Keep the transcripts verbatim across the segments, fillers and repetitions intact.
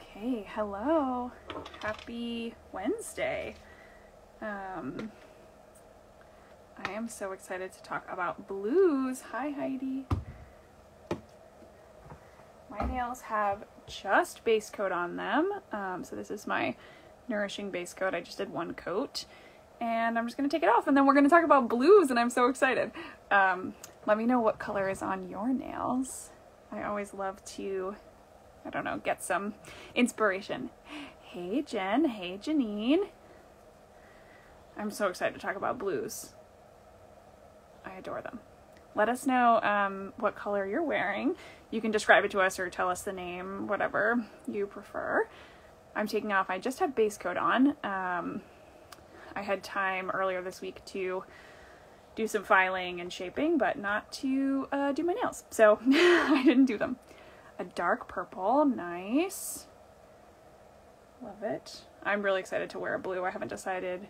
Okay, hello. Happy Wednesday. Um, I am so excited to talk about blues. Hi, Heidi. My nails have just base coat on them. Um, so this is my nourishing base coat. I just did one coat and I'm just going to take it off and then we're going to talk about blues and I'm so excited. Um, let me know what color is on your nails. I always love to, I don't know, get some inspiration. Hey, Jen. Hey, Janine. I'm so excited to talk about blues. I adore them. Let us know um, what color you're wearing. You can describe it to us or tell us the name, whatever you prefer. I'm taking off. I just have base coat on. Um, I had time earlier this week to do some filing and shaping, but not to uh, do my nails. So I didn't do them. A dark purple. Nice. Love it. I'm really excited to wear a blue. I haven't decided.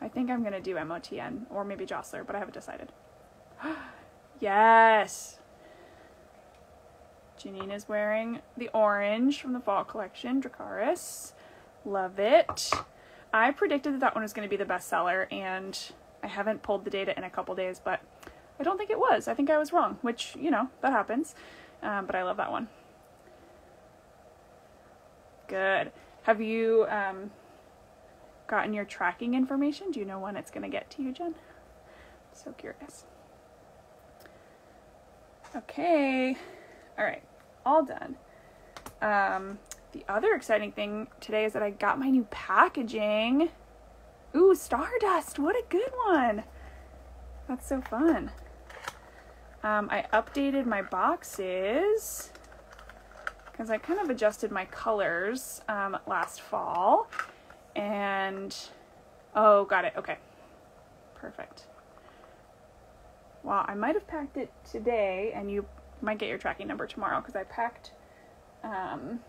I think I'm going to do M O T N or maybe Jostler, but I haven't decided. Yes. Janine is wearing the orange from the fall collection, Dracaris. Love it. I predicted that that one was going to be the best seller, and I haven't pulled the data in a couple days, but I don't think it was. I think I was wrong, which, you know, that happens. Um, but I love that one. Good. Have you um, gotten your tracking information? Do you know when it's going to get to you, Jen? I'm so curious. Okay. All right. All done. Um, the other exciting thing today is that I got my new packaging. Ooh, Stardust. What a good one. That's so fun. Um, I updated my boxes because I kind of adjusted my colors um, last fall and, oh, got it. Okay. Perfect. Well, I might have packed it today and you might get your tracking number tomorrow because I packed, um,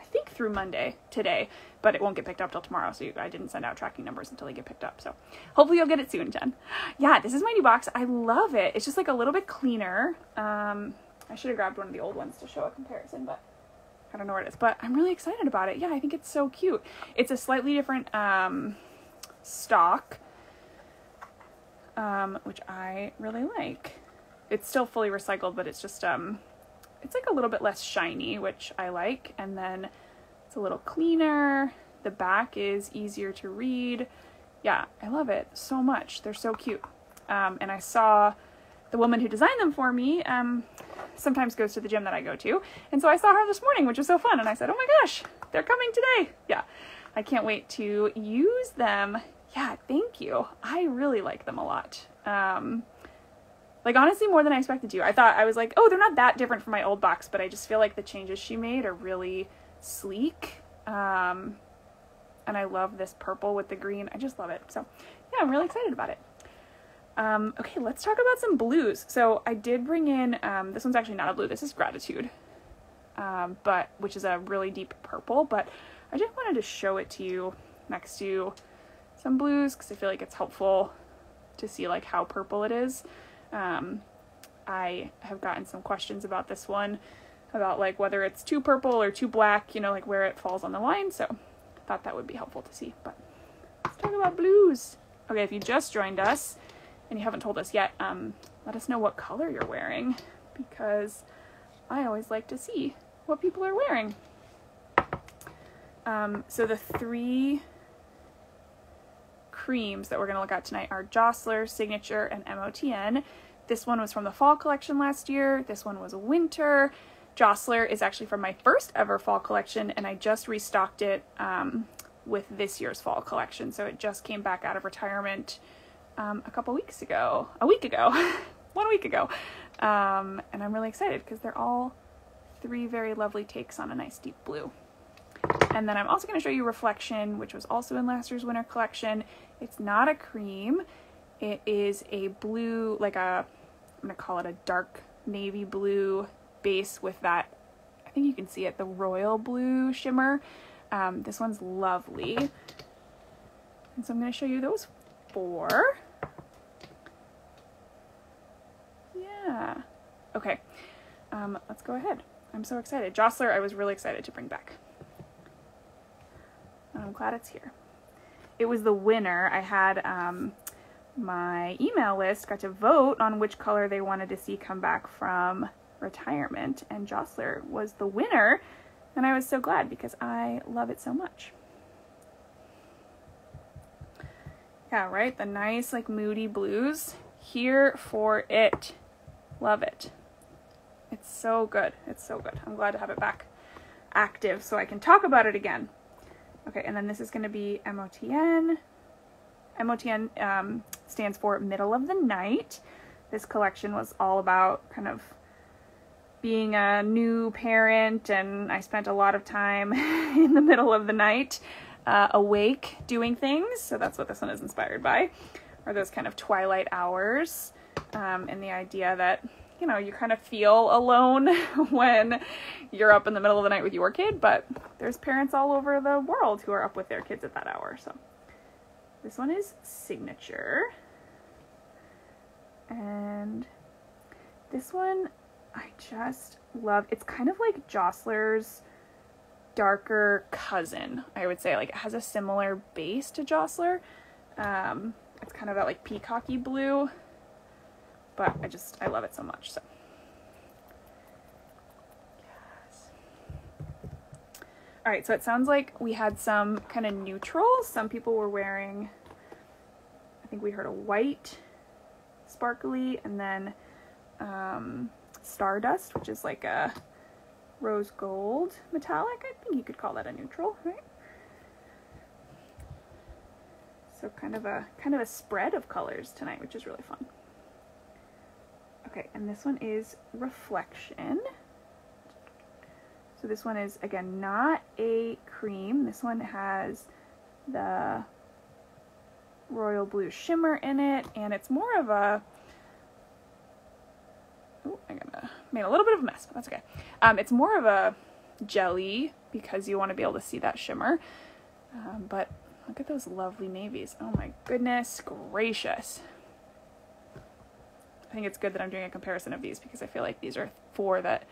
I think through Monday today, but it won't get picked up till tomorrow. So you, I didn't send out tracking numbers until they get picked up. So hopefully you'll get it soon, Jen. Yeah, this is my new box. I love it. It's just like a little bit cleaner. Um, I should have grabbed one of the old ones to show a comparison, but I don't know where it is, but I'm really excited about it. Yeah, I think it's so cute. It's a slightly different um, stock, um, which I really like. It's still fully recycled, but it's just, um, it's like a little bit less shiny, which I like. And then it's a little cleaner. The back is easier to read. Yeah, I love it so much. They're so cute. Um, and I saw the woman who designed them for me, um, sometimes goes to the gym that I go to. And so I saw her this morning, which was so fun. And I said, oh my gosh, they're coming today. Yeah, I can't wait to use them. Yeah, thank you. I really like them a lot. Um, Like, honestly, more than I expected to. I thought, I was like, oh, they're not that different from my old box, but I just feel like the changes she made are really sleek. Um, and I love this purple with the green. I just love it. So, yeah, I'm really excited about it. Um, okay, let's talk about some blues. So, I did bring in, um, this one's actually not a blue. This is Gratitude, um, but which is a really deep purple. But I just wanted to show it to you next to some blues because I feel like it's helpful to see, like, how purple it is. Um, I have gotten some questions about this one, about like whether it's too purple or too black, you know, like where it falls on the line. So I thought that would be helpful to see, but let's talk about blues. Okay. If you just joined us and you haven't told us yet, um, let us know what color you're wearing because I always like to see what people are wearing. Um, so the three creams that we're going to look at tonight are Jostler, Signature, and M O T N. This one was from the fall collection last year. This one was winter. Jostler is actually from my first ever fall collection, and I just restocked it um, with this year's fall collection. So it just came back out of retirement um, a couple weeks ago, a week ago, one week ago. Um, and I'm really excited because they're all three very lovely takes on a nice deep blue. And then I'm also going to show you Reflection, which was also in last year's winter collection. It's not a cream. It is a blue, like a, I'm going to call it a dark navy blue base with that, I think you can see it, the royal blue shimmer. Um, this one's lovely. And so I'm going to show you those four. Yeah. Okay. Um, let's go ahead. I'm so excited. Jostler, I was really excited to bring back. And I'm glad it's here. It was the winner. I had um, my email list got to vote on which color they wanted to see come back from retirement, and Jostler was the winner, and I was so glad because I love it so much. Yeah, right? The nice, like, moody blues. Here for it. Love it. It's so good. It's so good. I'm glad to have it back active so I can talk about it again. Okay, and then this is going to be M O T N. M O T N um, stands for Middle of the Night. This collection was all about kind of being a new parent, and I spent a lot of time in the middle of the night uh, awake doing things. So that's what this one is inspired by, are those kind of twilight hours, um, and the idea that, you know, you kind of feel alone when you're up in the middle of the night with your kid, but there's parents all over the world who are up with their kids at that hour. So this one is Signature. And this one I just love. It's kind of like Jostler's darker cousin, I would say. Like, it has a similar base to Jostler. Um, it's kind of that, like, peacocky blue. But I just, I love it so much, so. Yes. All right, so it sounds like we had some kind of neutrals. Some people were wearing, I think we heard a white sparkly, and then um, Stardust, which is like a rose gold metallic. I think you could call that a neutral, right? So kind of a, kind of a spread of colors tonight, which is really fun. Okay, and this one is Reflection. So this one is, again, not a cream. This one has the royal blue shimmer in it, and it's more of a... Oh, I made a little bit of a mess, but that's okay. Um, it's more of a jelly because you want to be able to see that shimmer. Um, but look at those lovely navies. Oh my goodness gracious. I think it's good that I'm doing a comparison of these because I feel like these are four that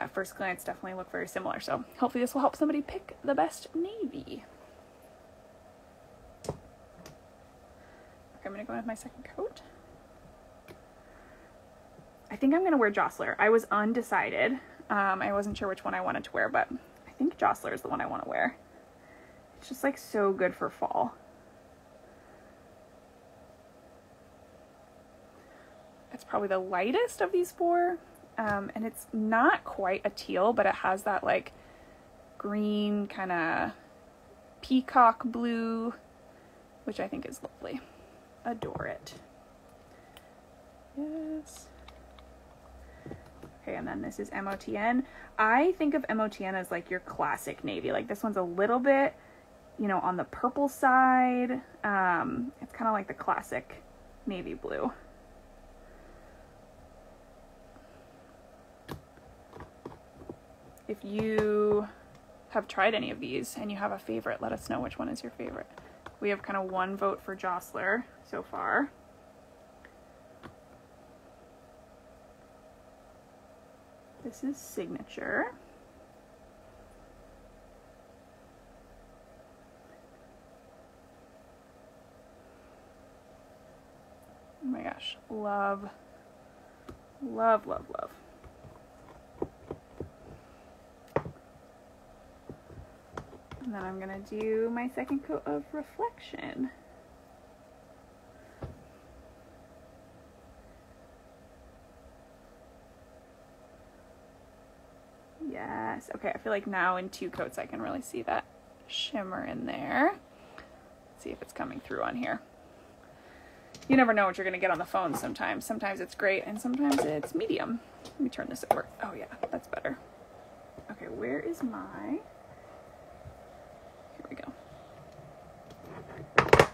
at first glance definitely look very similar. So hopefully this will help somebody pick the best navy. Okay, I'm going to go in with my second coat. I think I'm going to wear Jostler. I was undecided. Um, I wasn't sure which one I wanted to wear, but I think Jostler is the one I want to wear. It's just like so good for fall. It's probably the lightest of these four, um, and it's not quite a teal, but it has that like green kind of peacock blue, which I think is lovely. Adore it. Yes. Okay, and then this is M O T N. I think of M O T N as like your classic navy. Like this one's a little bit, you know, on the purple side. Um, it's kind of like the classic navy blue. If you have tried any of these and you have a favorite, let us know which one is your favorite. We have kind of one vote for Jostler so far. This is Signature. Oh my gosh, love, love, love, love. And then I'm gonna do my second coat of Reflection. Yes, okay, I feel like now in two coats I can really see that shimmer in there. Let's see if it's coming through on here. You never know what you're gonna get on the phone sometimes. Sometimes it's great and sometimes it's medium. Let me turn this over. Oh yeah, that's better. Okay, where is my... Here we go. All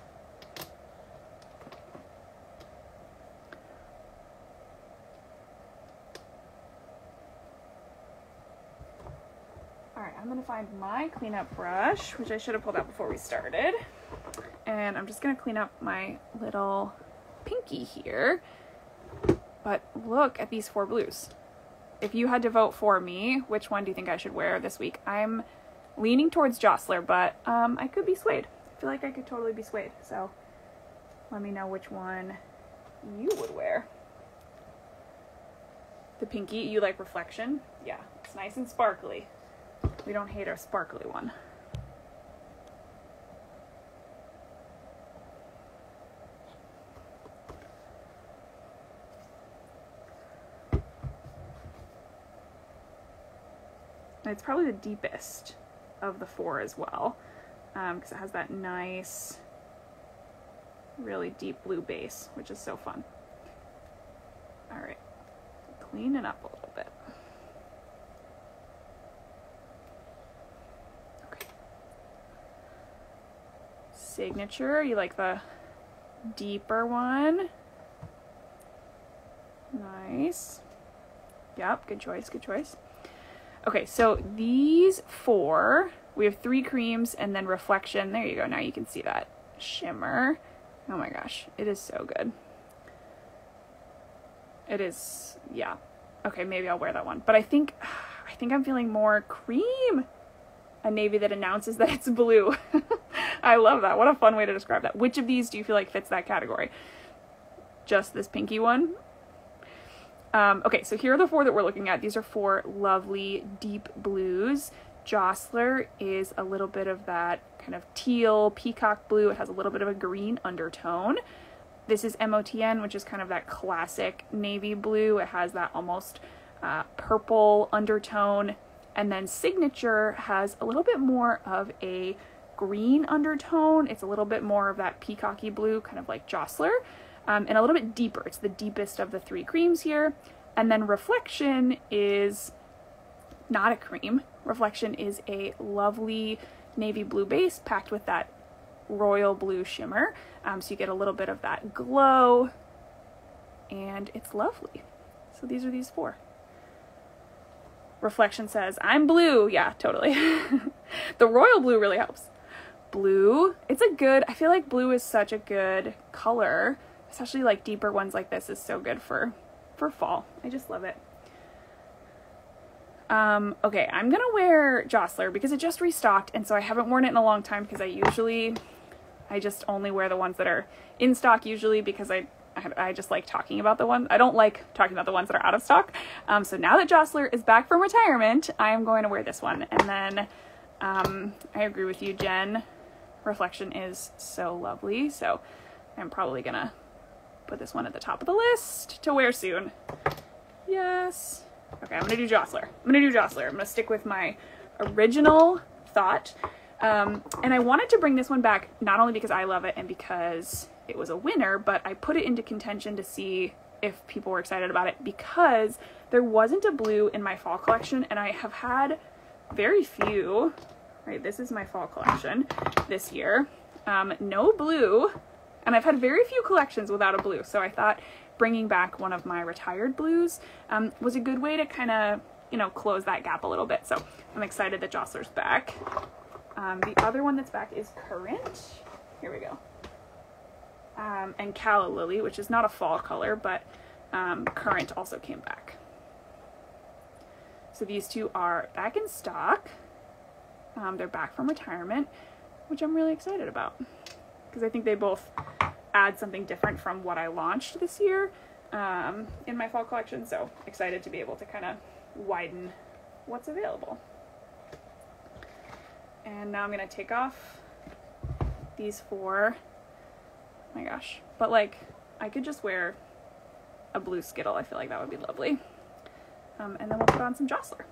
right, I'm gonna find my cleanup brush, which I should have pulled out before we started. And I'm just gonna clean up my little pinky here. But look at these four blues. if you had to vote for me, which one do you think I should wear this week? I'm leaning towards Jostler, but um, I could be swayed. I feel like I could totally be swayed. So let me know which one you would wear. The pinky, you like Reflection? Yeah, it's nice and sparkly. We don't hate our sparkly one. It's probably the deepest of the four as well, um, because it has that nice, really deep blue base, which is so fun. All right, clean it up a little bit. Okay. Signature, you like the deeper one? Nice. Yep, good choice, good choice. Okay, so these four, we have three creams and then Reflection. There you go, now you can see that shimmer. Oh my gosh, it is so good. It is, yeah. Okay, maybe I'll wear that one. But I think, I think I'm feeling more cream. A navy that announces that it's blue. I love that, what a fun way to describe that. Which of these do you feel like fits that category? Just this pinky one? Um, okay, so here are the four that we're looking at. These are four lovely deep blues. Jostler is a little bit of that kind of teal peacock blue. It has a little bit of a green undertone. This is M O T N, which is kind of that classic navy blue. It has that almost uh, purple undertone. And then Signature has a little bit more of a green undertone. It's a little bit more of that peacocky blue, kind of like Jostler. Um, and a little bit deeper. It's the deepest of the three creams here. And then Reflection is not a cream. Reflection is a lovely navy blue base packed with that royal blue shimmer. Um, so you get a little bit of that glow and it's lovely. So these are these four. Reflection says, I'm blue. Yeah, totally. The royal blue really helps. Blue, it's a good, I feel like blue is such a good color. Especially like deeper ones like this is so good for, for fall. I just love it. Um, okay, I'm gonna wear Jostler because it just restocked and so I haven't worn it in a long time because I usually, I just only wear the ones that are in stock usually because I, I, I just like talking about the ones, I don't like talking about the ones that are out of stock. Um, so now that Jostler is back from retirement, I am going to wear this one. And then um, I agree with you, Jen. Reflection is so lovely. So I'm probably gonna put this one at the top of the list to wear soon. Yes. Okay, I'm gonna do Jostler. I'm gonna do Jostler. I'm gonna stick with my original thought. Um, and I wanted to bring this one back not only because I love it and because it was a winner, but I put it into contention to see if people were excited about it because there wasn't a blue in my fall collection and I have had very few, right? This is my fall collection this year. Um, no blue. And I've had very few collections without a blue, so I thought bringing back one of my retired blues um, was a good way to kind of, you know, close that gap a little bit. So I'm excited that Jostler's back. Um, the other one that's back is Current. Here we go. Um, and Calla Lily, which is not a fall color, but um, Current also came back. So these two are back in stock. Um, they're back from retirement, which I'm really excited about, because I think they both add something different from what I launched this year um, in my fall collection. So excited to be able to kind of widen what's available. And now I'm gonna take off these four. Oh my gosh, but like I could just wear a blue Skittle. I feel like that would be lovely. Um, and then we'll put on some Jostler.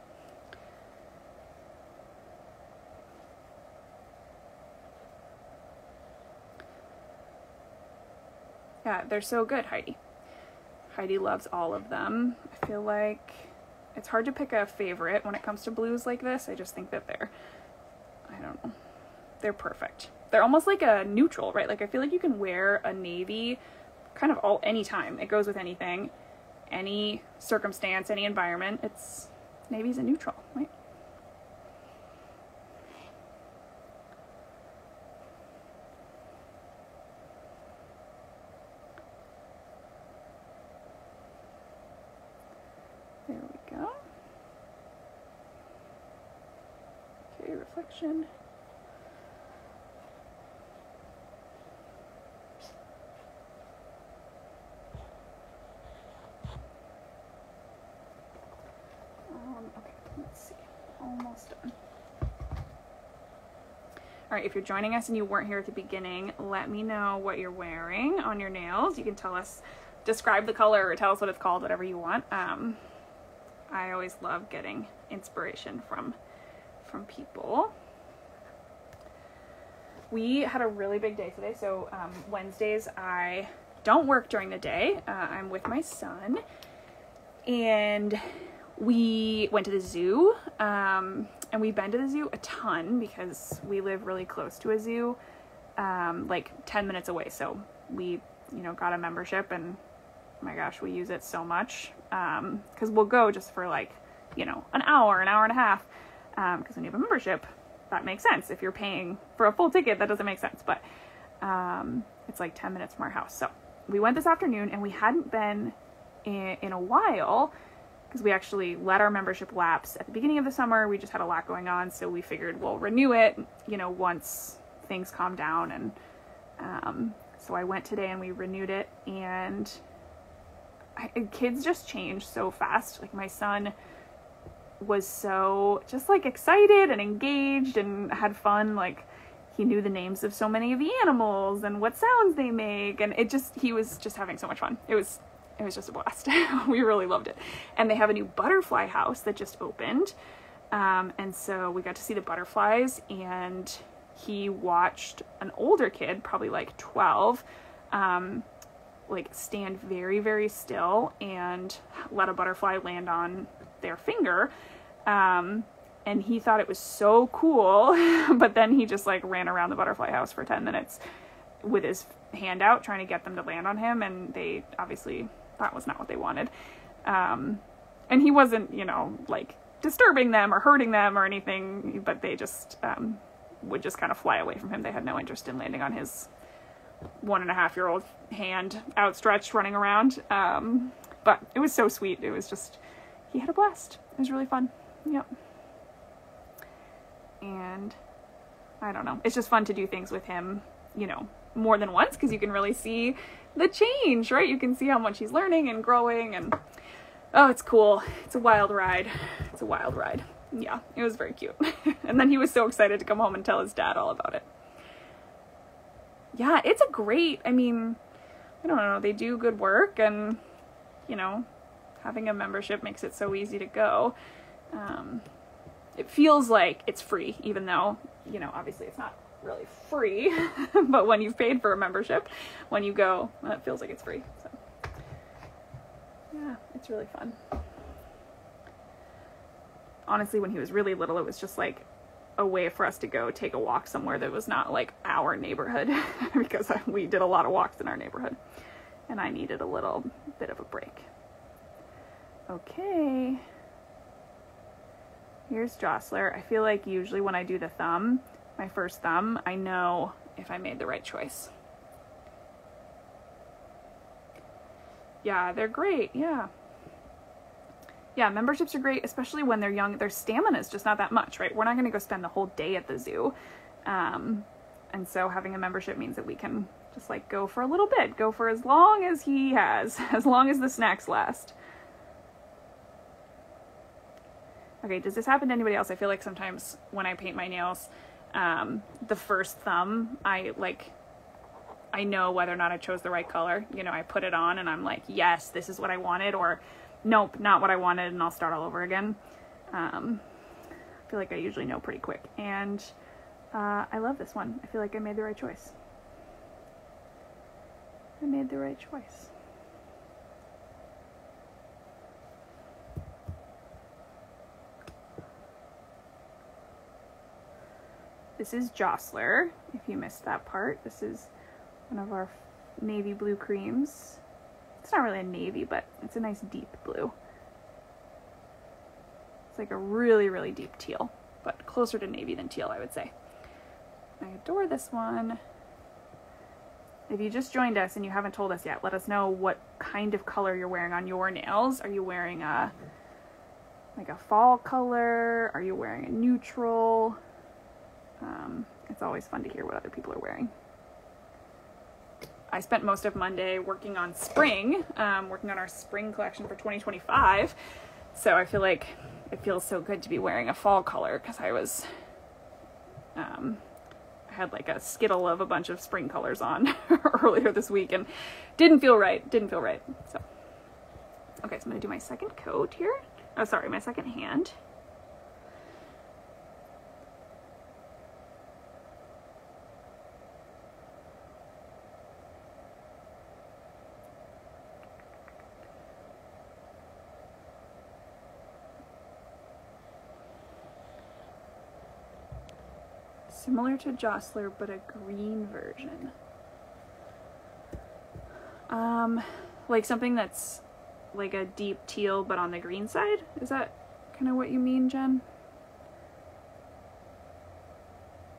Yeah, they're so good, Heidi. Heidi loves all of them. I feel like it's hard to pick a favorite when it comes to blues like this. I just think that they're, I don't know, they're perfect. They're almost like a neutral, right? Like I feel like you can wear a navy kind of all, any time. It goes with anything, any circumstance, any environment. It's, navy's a neutral, right? There we go. Reflection. Um, okay, let's see. Almost done. All right, if you're joining us and you weren't here at the beginning, let me know what you're wearing on your nails. You can tell us, describe the color, or tell us what it's called, whatever you want. Um, I always love getting inspiration from from people. We had a really big day today, so um, Wednesdays I don't work during the day. Uh, I'm with my son, and we went to the zoo. Um, And we've been to the zoo a ton because we live really close to a zoo, um, like ten minutes away. So we, you know, got a membership, and oh my gosh, we use it so much. Um, cause we'll go just for like, you know, an hour, an hour and a half. Um, cause when you have a membership, that makes sense. If you're paying for a full ticket, that doesn't make sense. But, um, it's like ten minutes from our house. So we went this afternoon, and we hadn't been in, in a while, because we actually let our membership lapse at the beginning of the summer. We just had a lot going on, so we figured we'll renew it, you know, once things calm down. And um, so I went today, and we renewed it, and I, and kids just change so fast. Like, my son was so just like excited and engaged and had fun. Like, he knew the names of so many of the animals and what sounds they make, and it just, he was just having so much fun. It was It was just a blast. We really loved it. And they have a new butterfly house that just opened. Um, and so we got to see the butterflies, and he watched an older kid, probably like twelve, um, like stand very, very still and let a butterfly land on their finger. Um, and he thought it was so cool, but then he just like ran around the butterfly house for ten minutes with his hand out trying to get them to land on him. And they obviously... that was not what they wanted. Um, and he wasn't, you know, like disturbing them or hurting them or anything, but they just um, would just kind of fly away from him. They had no interest in landing on his one and a half year old hand outstretched running around. Um, but it was so sweet. It was just, he had a blast. It was really fun. Yep. And I don't know. It's just fun to do things with him, you know, more than once, because you can really see the change, right? You can see how much he's learning and growing, and oh, it's cool. It's a wild ride. It's a wild ride. Yeah, it was very cute. And then he was so excited to come home and tell his dad all about it. Yeah, it's a great, I mean, I don't know, they do good work, and, you know, having a membership makes it so easy to go. Um, it feels like it's free, even though, you know, obviously it's not really free, but when you've paid for a membership, when you go, well, it feels like it's free. So yeah, it's really fun. Honestly, when he was really little, it was just like a way for us to go take a walk somewhere that was not like our neighborhood, because we did a lot of walks in our neighborhood, and I needed a little bit of a break. Okay, here's Jostler. I feel like usually when I do the thumb, my first thumb, I know if I made the right choice. Yeah, they're great. Yeah. Yeah, memberships are great, especially when they're young. Their stamina is just not that much, right? We're not going to go spend the whole day at the zoo. Um, and so having a membership means that we can just like go for a little bit, go for as long as he has, as long as the snacks last. Okay, does this happen to anybody else? I feel like sometimes when I paint my nails, um, the first thumb, I like, I know whether or not I chose the right color. You know, I put it on and I'm like, yes, this is what I wanted, or nope, not what I wanted, and I'll start all over again. Um, I feel like I usually know pretty quick, and, uh, I love this one. I feel like I made the right choice. I made the right choice. This is Jostler, if you missed that part. This is one of our navy blue creams. It's not really a navy, but it's a nice deep blue. It's like a really, really deep teal, but closer to navy than teal, I would say. I adore this one. If you just joined us and you haven't told us yet, let us know what kind of color you're wearing on your nails. Are you wearing a, like a fall color? Are you wearing a neutral? Um, it's always fun to hear what other people are wearing. I spent most of Monday working on spring, um, working on our spring collection for twenty twenty-five. So I feel like it feels so good to be wearing a fall color, because I was, um, I had like a skittle of a bunch of spring colors on earlier this week and didn't feel right, didn't feel right. So, okay, so I'm gonna do my second coat here. Oh, sorry, my second hand. Similar to Jostler, but a green version. Um, like something that's like a deep teal, but on the green side? Is that kind of what you mean, Jen?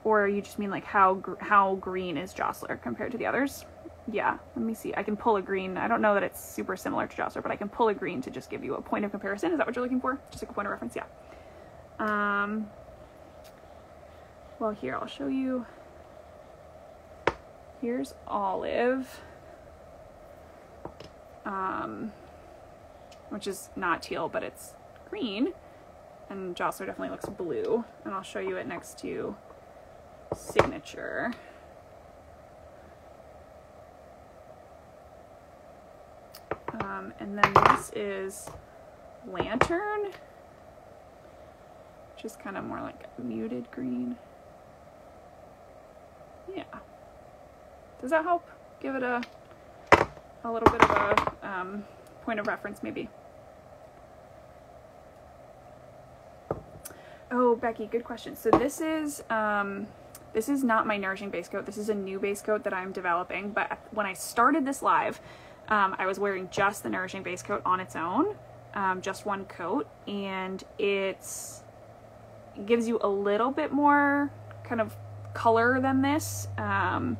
Or you just mean like how, gr how green is Jostler compared to the others? Yeah, let me see. I can pull a green. I don't know that it's super similar to Jostler, but I can pull a green to just give you a point of comparison. Is that what you're looking for? Just like a point of reference, yeah. Um... Well, here, I'll show you. Here's Olive, um, which is not teal, but it's green, and Jostler definitely looks blue, and I'll show you it next to Signature. Um, and then this is Lantern, which is kind of more like a muted green. Yeah. Does that help? Give it a a little bit of a um, point of reference, maybe. Oh, Becky, good question. So this is um, this is not my nourishing base coat. This is a new base coat that I'm developing. But when I started this live, um, I was wearing just the nourishing base coat on its own, um, just one coat, and it's it gives you a little bit more kind of color than this, um,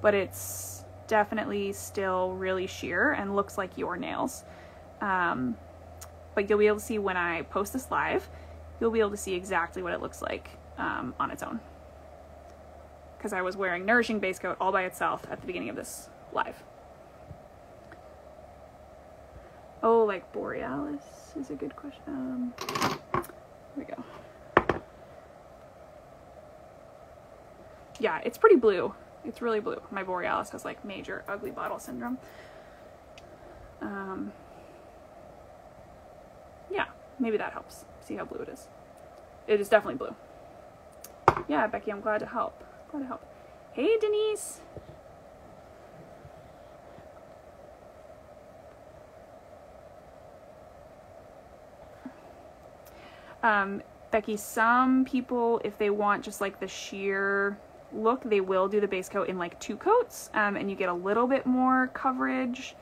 but it's definitely still really sheer and looks like your nails. Um, but you'll be able to see when I post this live, you'll be able to see exactly what it looks like um, on its own, because I was wearing nourishing base coat all by itself at the beginning of this live. Oh, like Borealis is a good question. Um, here we go. Yeah, it's pretty blue. It's really blue. My Borealis has like major ugly bottle syndrome. Um, yeah, maybe that helps. See how blue it is. It is definitely blue. Yeah, Becky, I'm glad to help. Glad to help. Hey, Denise. Um, Becky, some people, if they want just like the sheer look, they will do the base coat in like two coats, um, and you get a little bit more coverage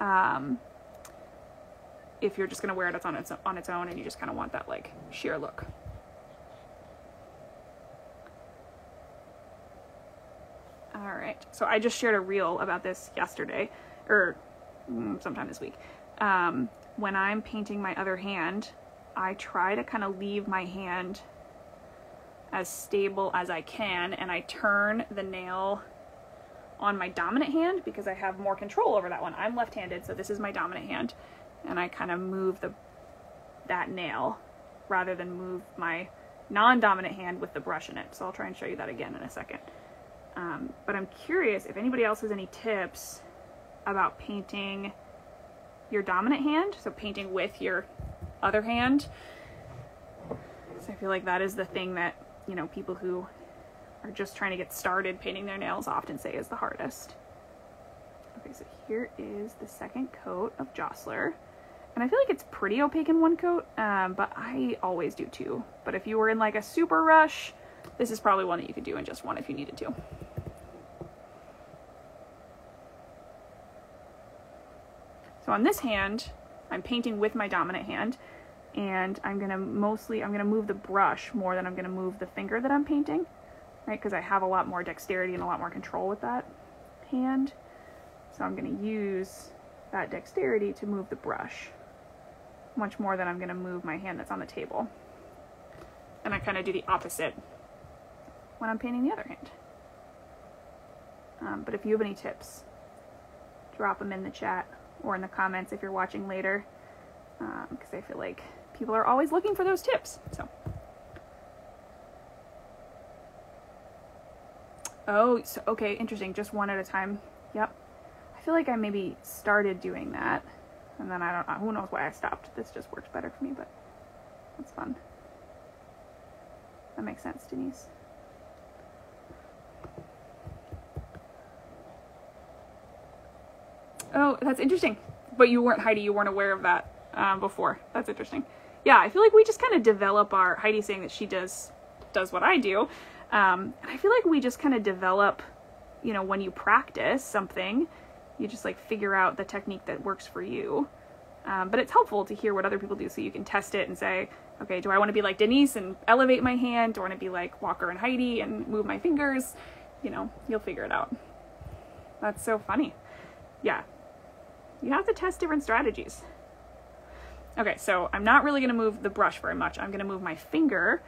um, if you're just gonna wear it on its on its own and you just kind of want that like sheer look. All right, so I just shared a reel about this yesterday, or mm, sometime this week. Um, when I'm painting my other hand, I try to kind of leave my hand as stable as I can, and I turn the nail on my dominant hand because I have more control over that one. I'm left-handed, so this is my dominant hand, and I kind of move the that nail rather than move my non-dominant hand with the brush in it. So I'll try and show you that again in a second. Um, but I'm curious if anybody else has any tips about painting your dominant hand, so painting with your other hand. So I feel like that is the thing that, you know, people who are just trying to get started painting their nails often say is the hardest. Okay, so here is the second coat of Jostler. And I feel like it's pretty opaque in one coat, um, but I always do two. But if you were in like a super rush, this is probably one that you could do in just one if you needed to. So on this hand, I'm painting with my dominant hand, and I'm gonna mostly, I'm gonna move the brush more than I'm gonna move the finger that I'm painting, right? Because I have a lot more dexterity and a lot more control with that hand. So I'm gonna use that dexterity to move the brush much more than I'm gonna move my hand that's on the table. And I kind of do the opposite when I'm painting the other hand. Um, but if you have any tips, drop them in the chat or in the comments if you're watching later, because um, I feel like people are always looking for those tips. So, oh, so, okay, interesting, just one at a time. Yep. I feel like I maybe started doing that, and then I don't know, who knows why I stopped. This just works better for me, but that's fun. That makes sense, Denise. Oh, that's interesting. But you weren't, Heidi, you weren't aware of that um, before. That's interesting. Yeah, I feel like we just kind of develop our, Heidi's saying that she does does what I do. Um, and I feel like we just kind of develop, you know, when you practice something, you just like figure out the technique that works for you. Um, but it's helpful to hear what other people do so you can test it and say, okay, do I want to be like Denise and elevate my hand? Do I want to be like Walker and Heidi and move my fingers? You know, you'll figure it out. That's so funny. Yeah. You have to test different strategies. Okay, so I'm not really going to move the brush very much. I'm going to move my finger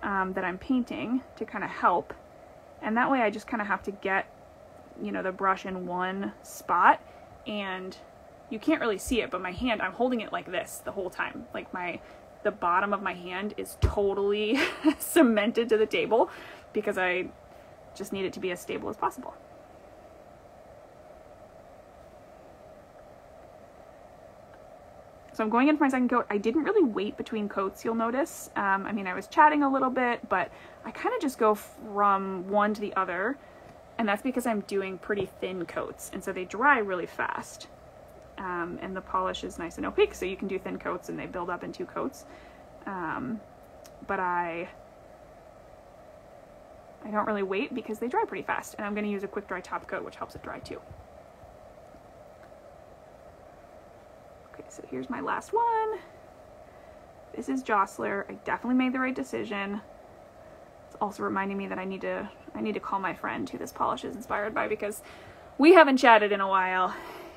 um, that I'm painting to kind of help. And that way I just kind of have to get, you know, the brush in one spot. And you can't really see it, but my hand, I'm holding it like this the whole time. Like my, the bottom of my hand is totally cemented to the table because I just need it to be as stable as possible. So I'm going in for my second coat. I didn't really wait between coats, you'll notice. Um, I mean, I was chatting a little bit, but I kind of just go from one to the other, and that's because I'm doing pretty thin coats, and so they dry really fast. Um, and the polish is nice and opaque, so you can do thin coats, and they build up in two coats. Um, but I, I don't really wait because they dry pretty fast, and I'm going to use a quick dry top coat, which helps it dry too. So here's my last one. This is Jostler. I definitely made the right decision. It's also reminding me that I need to I need to call my friend who this polish is inspired by, because we haven't chatted in a while.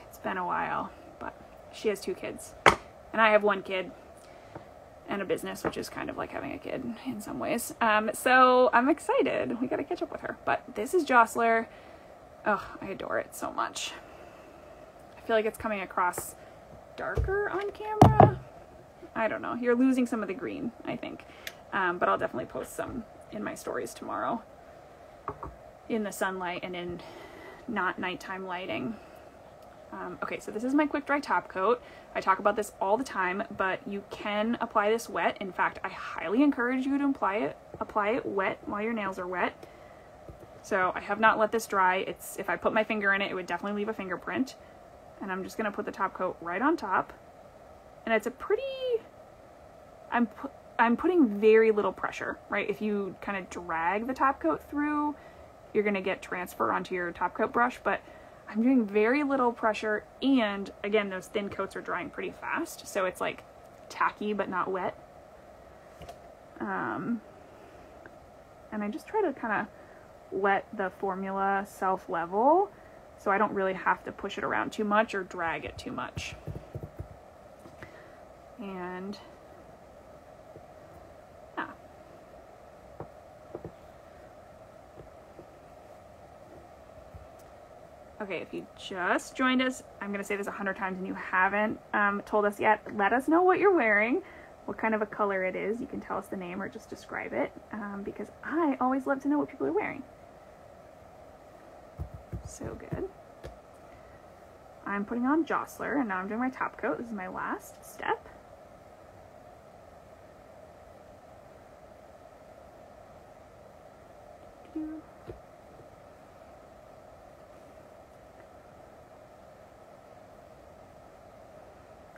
It's been a while, but she has two kids and I have one kid and a business, which is kind of like having a kid in some ways. Um, so I'm excited. We got to catch up with her. But this is Jostler. Oh, I adore it so much. I feel like it's coming across darker on camera. I don't know, you're losing some of the green, I think, um, but I'll definitely post some in my stories tomorrow in the sunlight and in not nighttime lighting. Um, okay, so this is my quick dry top coat. I talk about this all the time, but you can apply this wet. In fact, I highly encourage you to apply it apply it wet while your nails are wet. So I have not let this dry. It's, if I put my finger in it, it would definitely leave a fingerprint. And I'm just going to put the top coat right on top. And it's a pretty, I'm, pu I'm putting very little pressure, right? If you kind of drag the top coat through, you're going to get transfer onto your top coat brush, but I'm doing very little pressure. And again, those thin coats are drying pretty fast. So it's like tacky, but not wet. Um, and I just try to kind of let the formula self-level, so I don't really have to push it around too much or drag it too much. And yeah. Okay, if you just joined us, I'm gonna say this a hundred times and you haven't um, told us yet, let us know what you're wearing, what kind of a color it is. You can tell us the name or just describe it, um, because I always love to know what people are wearing. So good. I'm putting on Jostler, and now I'm doing my top coat. This is my last step.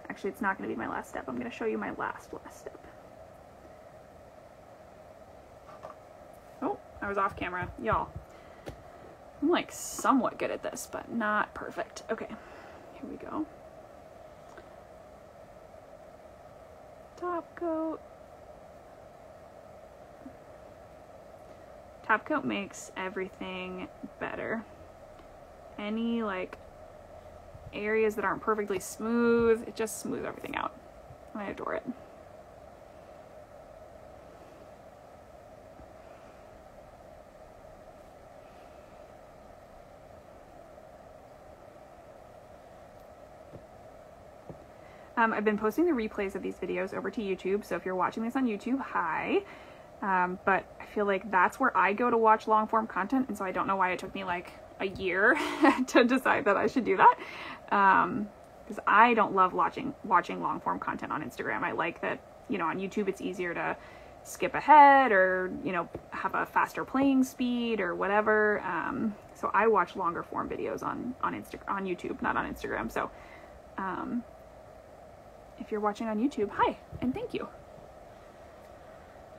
Actually, it's not going to be my last step. I'm going to show you my last, last step. Oh, I was off camera, y'all. I'm like somewhat good at this, but not perfect. Okay, here we go. Top coat. Top coat makes everything better. Any like areas that aren't perfectly smooth, it just smooths everything out. I adore it. Um, I've been posting the replays of these videos over to YouTube, so if you're watching this on YouTube, hi. Um, but I feel like that's where I go to watch long form content, and so I don't know why it took me like a year to decide that I should do that. Um, because I don't love watching, watching long form content on Instagram. I like that, you know, on YouTube it's easier to skip ahead or, you know, have a faster playing speed or whatever. Um, so I watch longer form videos on, on Insta on YouTube, not on Instagram. So, um, if you're watching on YouTube, hi, and thank you.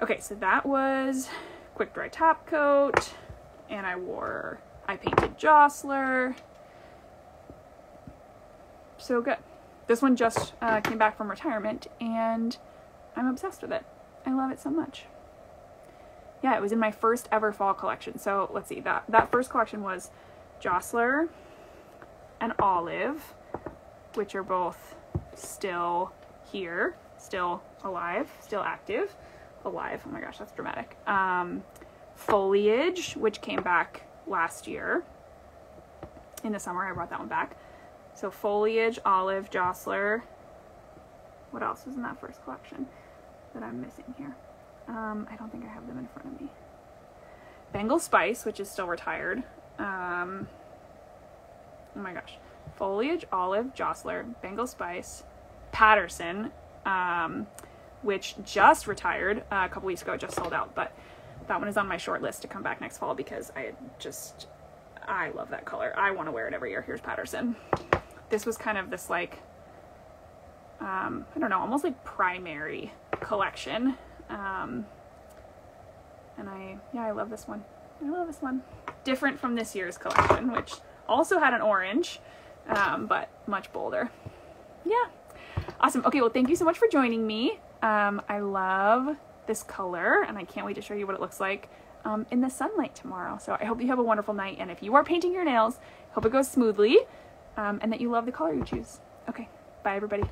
Okay, so that was quick dry top coat, and I wore, I painted Jostler. So good. This one just uh, came back from retirement, and I'm obsessed with it. I love it so much. Yeah, it was in my first ever fall collection. So let's see, that, that first collection was Jostler and Olive, which are both still here, still alive, still active. Alive, oh my gosh, that's dramatic. Um, Foliage, which came back last year. In the summer, I brought that one back. So Foliage, Olive, Jostler. What else was in that first collection that I'm missing here? Um, I don't think I have them in front of me. Bengal Spice, which is still retired. Um, oh my gosh. Foliage, Olive, Jostler, Bengal Spice, Patterson, um, which just retired uh, a couple weeks ago. It just sold out, but that one is on my short list to come back next fall because I just, I love that color. I want to wear it every year. Here's Patterson. This was kind of this like, um, I don't know, almost like primary collection. Um, and I, yeah, I love this one. I love this one. Different from this year's collection, which also had an orange, um, but much bolder. Yeah. Awesome. Okay. Well, thank you so much for joining me. Um, I love this color, and I can't wait to show you what it looks like um, in the sunlight tomorrow. So I hope you have a wonderful night, and if you are painting your nails, hope it goes smoothly um, and that you love the color you choose. Okay, bye everybody.